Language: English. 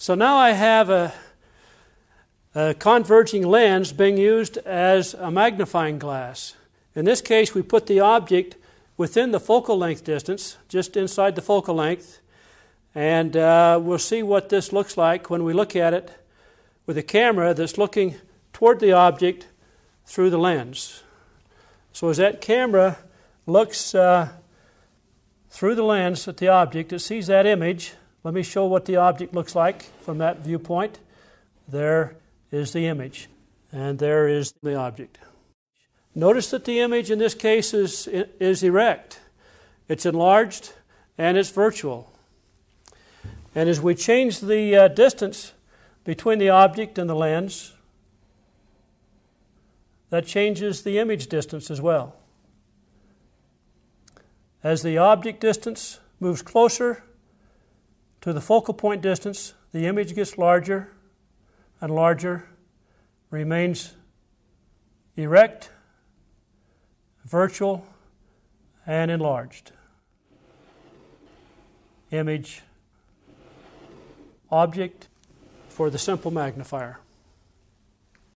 So now I have a converging lens being used as a magnifying glass. In this case, we put the object within the focal length distance, just inside the focal length, and we'll see what this looks like when we look at it with a camera that's looking toward the object through the lens. So as that camera looks through the lens at the object, it sees that image. Let me show what the object looks like from that viewpoint. There is the image, and there is the object. Notice that the image in this case is erect. It's enlarged, and it's virtual. And as we change the distance between the object and the lens, that changes the image distance as well. As the object distance moves closer to the focal point distance, the image gets larger and larger, remains erect, virtual, and enlarged. Image, object, for the simple magnifier.